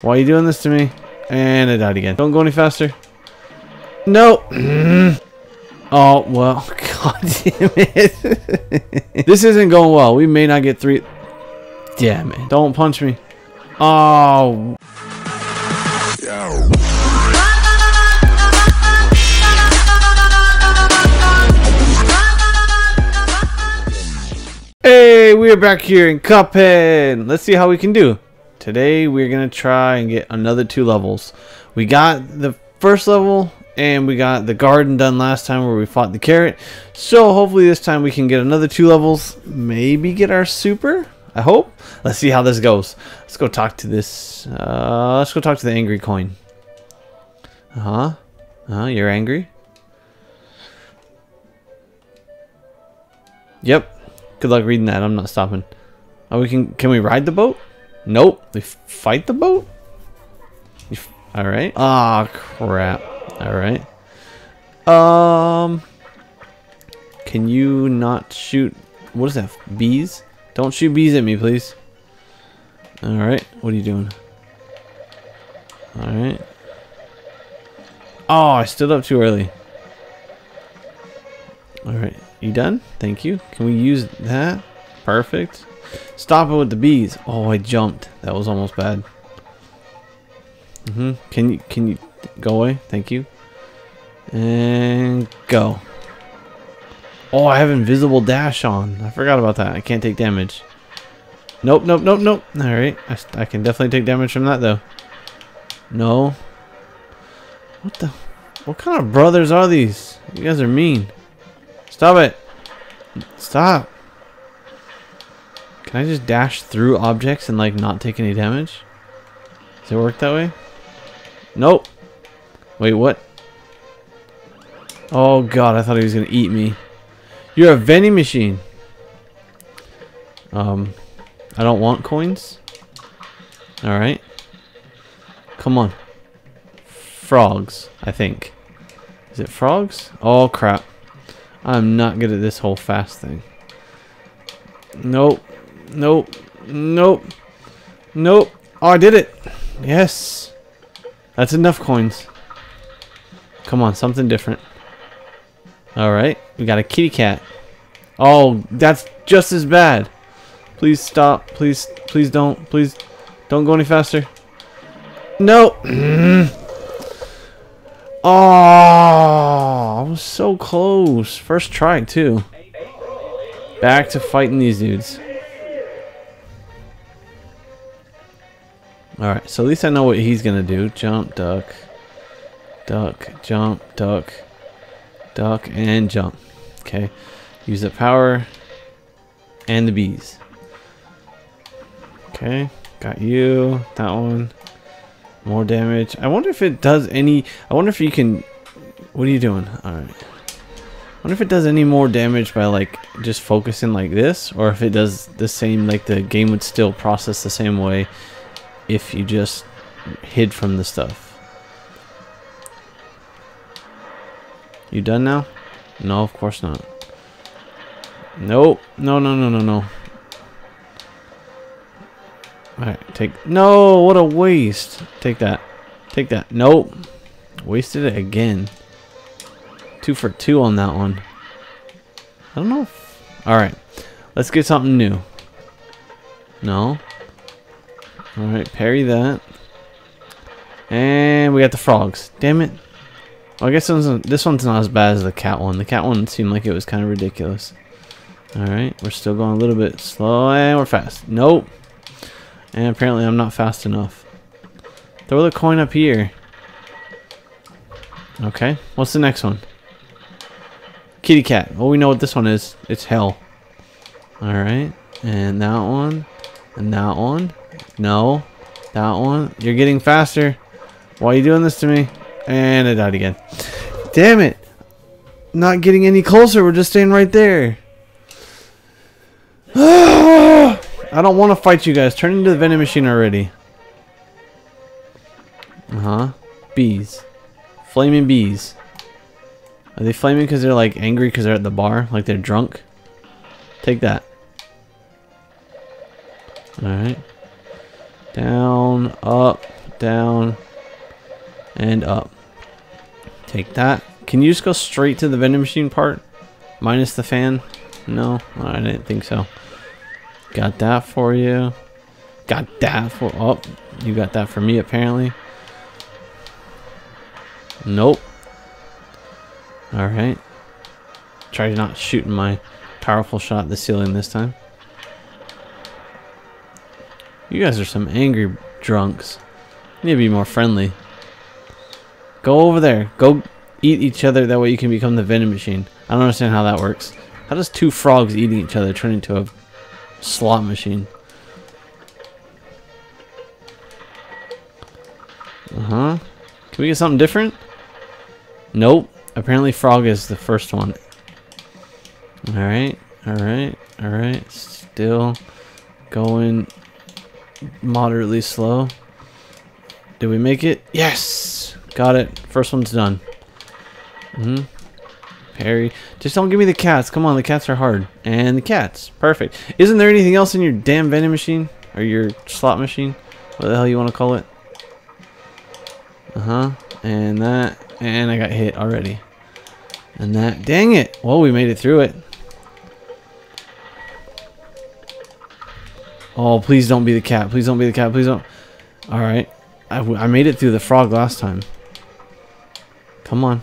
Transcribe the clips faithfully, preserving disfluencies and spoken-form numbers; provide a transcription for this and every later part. Why are you doing this to me? And I died again. Don't go any faster. No. Oh, well. God damn it. This isn't going well. We may not get three. Damn it. Don't punch me. Oh. Hey, we're back here in Cuphead. Let's see how we can do. Today we're gonna try and get another two levels. We got the first level and we got the garden done last time where we fought the carrot. So hopefully this time we can get another two levels. Maybe get our super. I hope. Let's see how this goes. Let's go talk to this. Uh, let's go talk to the angry coin. Uh huh. Uh, you're angry. Yep. Good luck reading that. I'm not stopping. Oh, we can. Can we ride the boat? Nope. We fight the boat? Alright. Ah, oh, crap. Alright. Um. Can you not shoot? What is that? Bees? Don't shoot bees at me, please. Alright. What are you doing? Alright. Oh, I stood up too early. Alright. You done? Thank you. Can we use that? Perfect. Stop it with the bees. Oh, I jumped. That was almost bad. Mm-hmm. Can you can you go away? Thank you. And go. Oh, I have invisible dash on. I forgot about that. I can't take damage. Nope, nope, nope, nope. Alright. I, I can definitely take damage from that, though. No. What the? What kind of brothers are these? You guys are mean. Stop it. Stop. Can I just dash through objects and like not take any damage? Does it work that way? Nope. Wait, what? Oh god, I thought he was gonna eat me. You're a vending machine. Um, I don't want coins. All right. Come on. Frogs, I think. Is it frogs? Oh crap. I'm not good at this whole fast thing. Nope. Nope. Nope. Nope. Oh, I did it. Yes. That's enough coins. Come on, something different. Alright. We got a kitty cat. Oh, that's just as bad. Please stop. Please. Please don't. Please don't go any faster. No. Oh, I was so close. First try, too. Back to fighting these dudes. Alright, so at least I know what he's gonna do. Jump, duck, duck, jump, duck, duck, and jump. Okay, use the power and the bees. Okay, got you, that one. More damage. I wonder if it does any, I wonder if you can, what are you doing? Alright. I wonder if it does any more damage by like just focusing like this, or if it does the same, like the game would still process the same way. If you just hid from the stuff. You done now? No, of course not. Nope. No, no, no, no, no. Alright, take... No, what a waste. Take that. Take that. Nope. Wasted it again. Two for two on that one. I don't know. If... Alright. Let's get something new. No. Alright, parry that. And we got the frogs. Damn it. Well, I guess this one's, this one's not as bad as the cat one. The cat one seemed like it was kind of ridiculous. Alright, we're still going a little bit slow and we're fast. Nope. And apparently I'm not fast enough. Throw the coin up here. Okay, what's the next one? Kitty cat. Well, we know what this one is. It's hell. Alright, and that one. And that one. No, that one. You're getting faster. Why are you doing this to me? And I died again. Damn it. Not getting any closer. We're just staying right there. I don't want to fight you guys. Turn into the vending machine already. Uh-huh. Bees. Flaming bees. Are they flaming because they're like angry because they're at the bar? Like they're drunk? Take that. Alright. Down, up, down, and up. Take that. Can you just go straight to the vending machine part? Minus the fan? No, I didn't think so. Got that for you. Got that for... Oh, you got that for me, apparently. Nope. Alright. Try not shooting my powerful shot at the ceiling this time. You guys are some angry drunks. You need to be more friendly. Go over there. Go eat each other. That way you can become the vending machine. I don't understand how that works. How does two frogs eating each other turn into a slot machine? Uh-huh. Can we get something different? Nope. Apparently frog is the first one. Alright. Alright. Alright. Still going moderately slow. Did we make it? Yes! Got it. First one's done. Mm-hmm. Parry. Just don't give me the cats. Come on, the cats are hard. And the cats. Perfect. Isn't there anything else in your damn vending machine? Or your slot machine? What the hell you want to call it? Uh-huh. And that. And I got hit already. And that. Dang it. Well, we made it through it. Oh, please don't be the cat. Please don't be the cat. Please don't. Alright. I, I made it through the frog last time. Come on.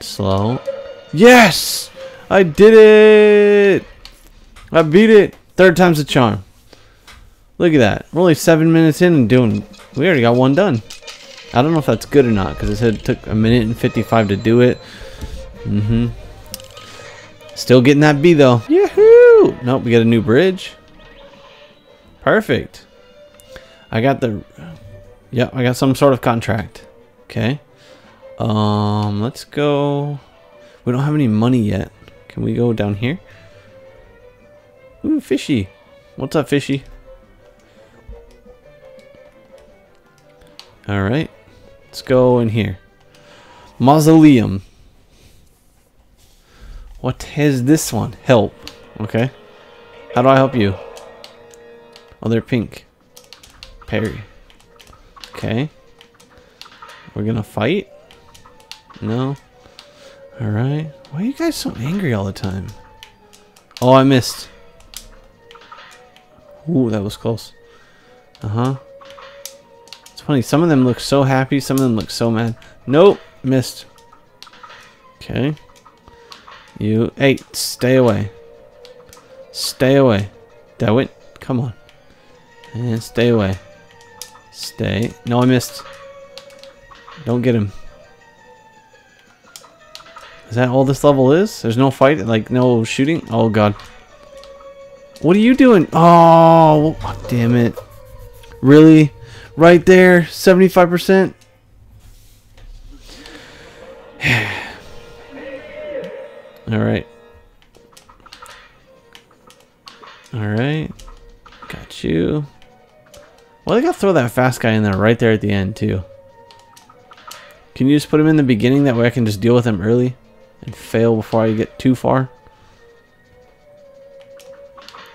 Slow. Yes! I did it! I beat it! Third time's a charm. Look at that. We're only seven minutes in and doing... We already got one done. I don't know if that's good or not, because it said it took a minute and fifty-five to do it. Mm-hmm. Still getting that B, though. Yahoo! Nope, we got a new bridge. Perfect. I got the... Yep, I got some sort of contract. Okay. Um, let's go... We don't have any money yet. Can we go down here? Ooh, fishy. What's up, fishy? Alright. Let's go in here. Mausoleum. What is this one? Help. Okay. How do I help you? Oh, they're pink. Parry. Okay. We're gonna fight? No. Alright. Why are you guys so angry all the time? Oh, I missed. Ooh, that was close. Uh-huh. It's funny. Some of them look so happy. Some of them look so mad. Nope. Missed. Okay. You. Hey, stay away. Stay away. That went. Come on. And stay away. Stay. No, I missed. Don't get him. Is that all this level is? There's no fight, like no shooting? Oh god. What are you doing? Oh, oh damn it. Really? Right there, seventy-five percent? Alright. Alright. Got you. Well, I gotta throw that fast guy in there right there at the end, too. Can you just put him in the beginning? That way I can just deal with him early. And fail before I get too far.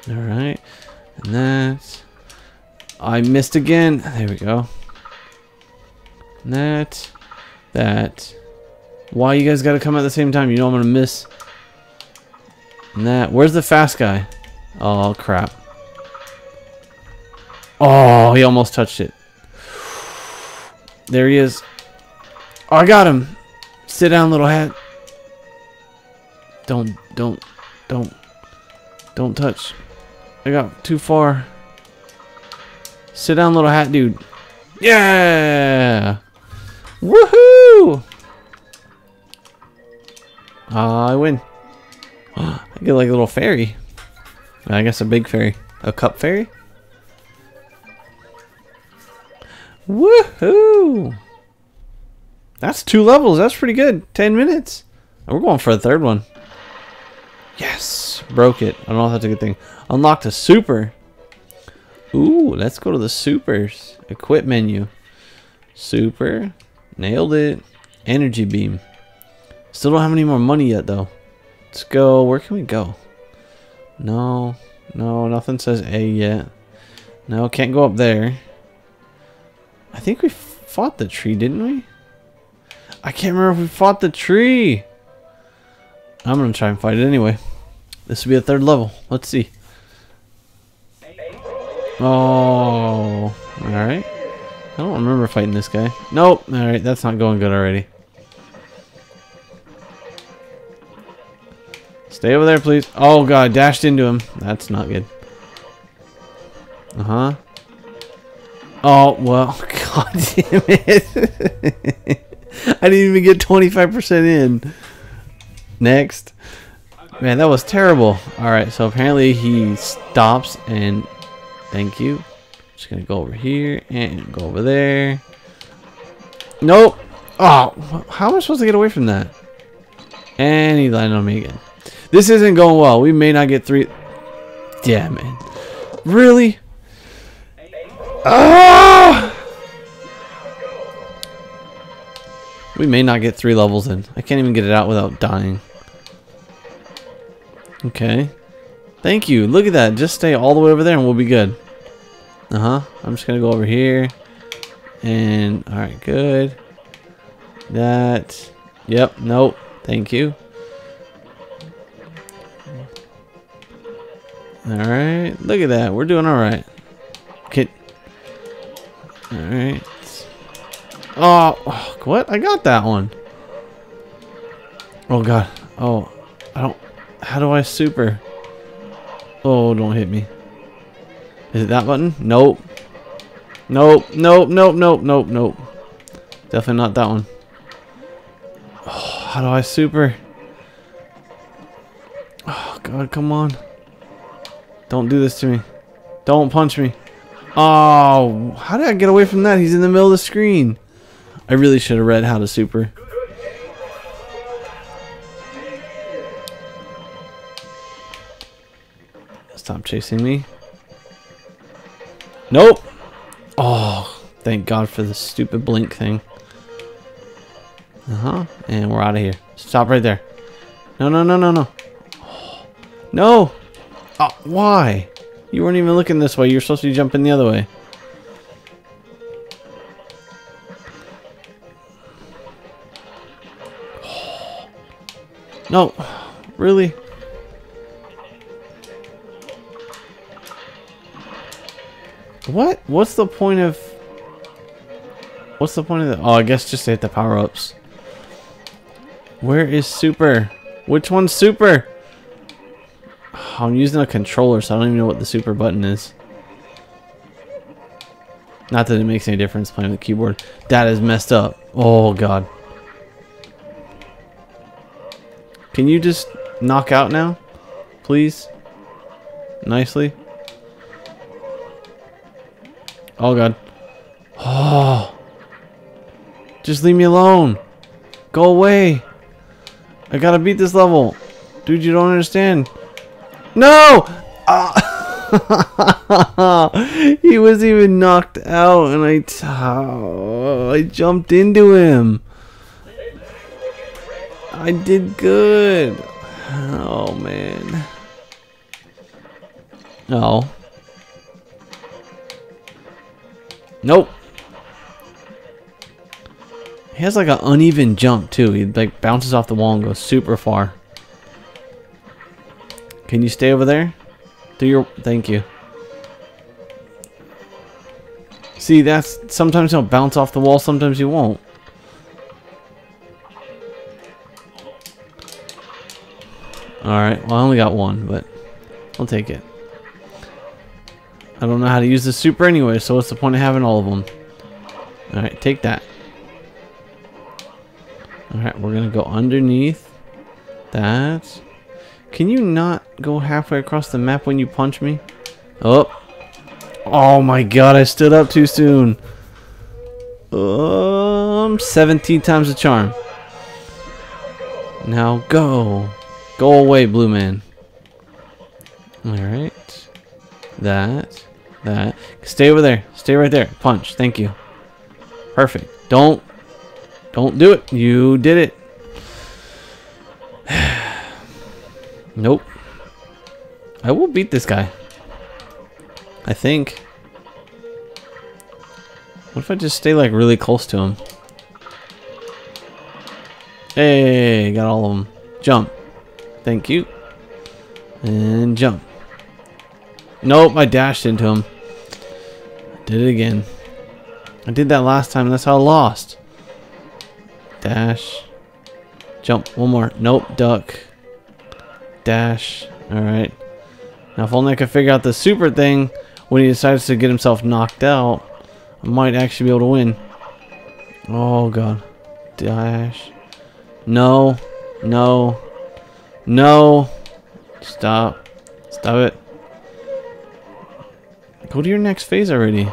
Alright. And that. I missed again. There we go. And that. That. Why you guys gotta come at the same time? You know I'm gonna miss. And that. Where's the fast guy? Oh, crap. Oh, he almost touched it. There he is. Oh, I got him. Sit down, little hat. Don't, don't, don't, don't touch. I got too far. Sit down, little hat dude. Yeah! Woohoo! Uh, I win. I get like a little fairy. I guess a big fairy. A cup fairy? Woohoo! That's two levels. That's pretty good. Ten minutes. We're going for a third one. Yes, broke it. I don't know if that's a good thing. Unlocked a super. Ooh, let's go to the supers. Equip menu. Super. Nailed it. Energy beam. Still don't have any more money yet, though. Let's go. Where can we go? No. No, nothing says A yet. No, can't go up there. I think we fought the tree, didn't we? I can't remember if we fought the tree. I'm gonna try and fight it anyway. This will be a third level. Let's see. Oh, alright. I don't remember fighting this guy. Nope. Alright, that's not going good already. Stay over there, please. Oh, God. Dashed into him. That's not good. Uh-huh. Oh, well. God damn it. I didn't even get twenty-five percent in. Next. Man, that was terrible. Alright, so apparently he stops and... Thank you. Just gonna go over here and go over there. Nope. Oh, how am I supposed to get away from that? And he landed on me again. This isn't going well. We may not get three. Yeah, man. Really? Ah! We may not get three levels in. I can't even get it out without dying. Okay. Thank you. Look at that. Just stay all the way over there and we'll be good. Uh-huh. I'm just going to go over here. And, alright, good. That. Yep. Nope. Thank you. Alright. Look at that. We're doing alright. Okay. Alright. Oh, what? I got that one. Oh, God. Oh, I don't. How do I super? Oh, don't hit me. Is it that button? Nope. Nope, nope, nope, nope, nope, nope. Definitely not that one. Oh, how do I super? Oh, God, come on. Don't do this to me. Don't punch me. Oh, how did I get away from that? He's in the middle of the screen. I really should have read how to super. Stop chasing me. Nope. Oh, thank God for this stupid blink thing. Uh-huh. And we're out of here. Stop right there. No, no, no, no, no. Oh, no. Oh, why? You weren't even looking this way. You're supposed to be jumping the other way. Oh. No. Really? What? What's the point of... What's the point of the... Oh, I guess just to hit the power-ups. Where is super? Which one's super? Oh, I'm using a controller, so I don't even know what the super button is. Not that it makes any difference playing with the keyboard. That is messed up. Oh, God. Can you just knock out now? Please? Nicely? Oh, God. Oh. Just leave me alone. Go away. I gotta beat this level. Dude, you don't understand. No! Oh. He was even knocked out, and I, oh, I jumped into him. I did good. Oh, man. Oh. Nope. He has like an uneven jump too. He like bounces off the wall and goes super far. Can you stay over there? Do your thank you. See, that's sometimes he'll bounce off the wall, sometimes he won't. Alright, well I only got one, but I'll take it. I don't know how to use the super anyway, so what's the point of having all of them? Alright, take that. Alright, we're gonna go underneath that. Can you not go halfway across the map when you punch me? Oh. Oh my God, I stood up too soon. Um, seventeen times the charm. Now go. Go away, blue man. Alright. That. That. Stay over there. Stay right there. Punch. Thank you. Perfect. Don't. Don't do it. You did it. Nope. I will beat this guy. I think. What if I just stay like really close to him? Hey, got all of them. Jump. Thank you. And jump. Nope, I dashed into him. Did it again. I did that last time, and that's how I lost. Dash. Jump. One more. Nope, duck. Dash. Alright. Now, if only I could figure out the super thing when he decides to get himself knocked out, I might actually be able to win. Oh, God. Dash. No. No. No. Stop. Stop it. Go to your next phase already.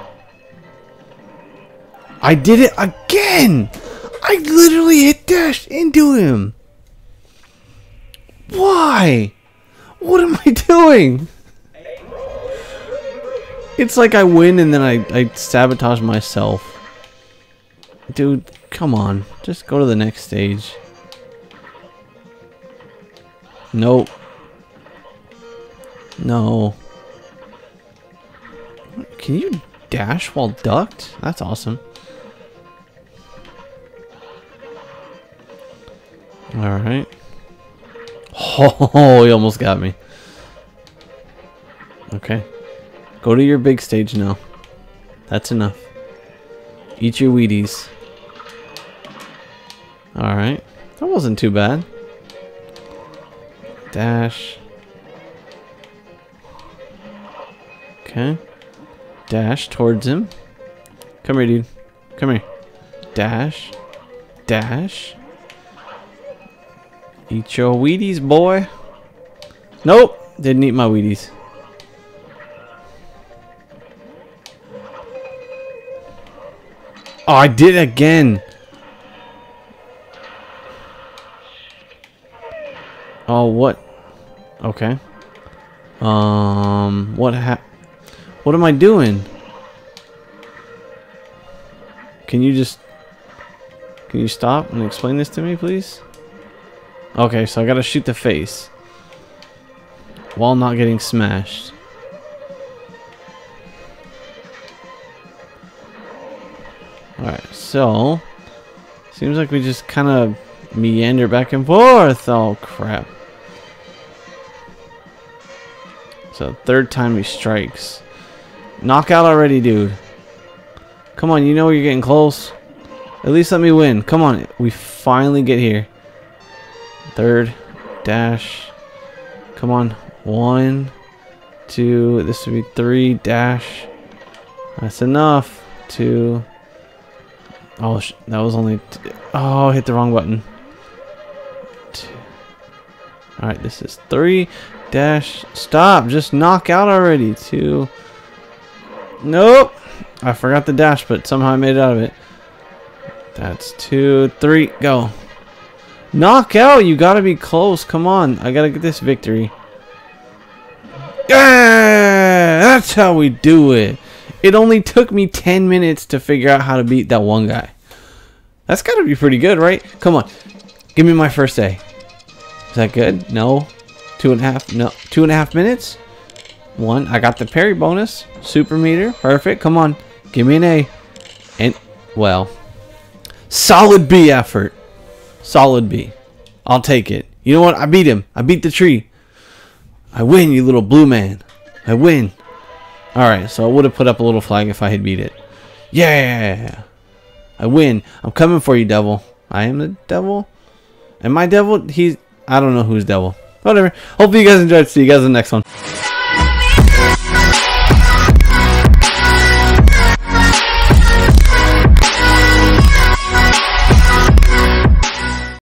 I did it again! I literally hit dash into him! Why? What am I doing? It's like I win and then I, I sabotage myself. Dude, come on. Just go to the next stage. Nope. No. Can you dash while ducked? That's awesome. Alright. Oh, he almost got me. Okay. Go to your big stage now. That's enough. Eat your Wheaties. Alright. That wasn't too bad. Dash. Okay. Dash towards him. Come here, dude. Come here. Dash. Dash. Eat your Wheaties, boy. Nope. Didn't eat my Wheaties. Oh, I did it again. Oh, what? Okay. Um, what hap- What am I doing? Can you just... Can you stop and explain this to me, please? Okay, so I gotta shoot the face. While not getting smashed. Alright, so... Seems like we just kind of meander back and forth. Oh, crap. So, third time he strikes. Knockout already, dude. Come on, you know you're getting close. At least let me win. Come on, we finally get here. Third. Dash. Come on. One. Two. This would be three. Dash. That's enough. Two. Oh, sh that was only... T oh, I hit the wrong button. Two. Alright, this is three. Dash. Stop. Just knock out already. Two. Nope. I forgot the dash, but somehow I made it out of it. That's two, three, go. Knockout, you gotta be close. Come on. I gotta get this victory. Yeah, that's how we do it. It only took me ten minutes to figure out how to beat that one guy. That's gotta be pretty good, right? Come on. Give me my first A. Is that good? No. Two and a half. No. Two and a half minutes? One, I got the parry bonus. Super meter. Perfect. Come on. Give me an A. And, well. Solid B effort. Solid B. I'll take it. You know what? I beat him. I beat the tree. I win, you little blue man. I win. Alright, so I would have put up a little flag if I had beat it. Yeah! I win. I'm coming for you, devil. I am the devil? Am I devil? He's... I don't know who's devil. Whatever. Hopefully you guys enjoyed. See you guys in the next one.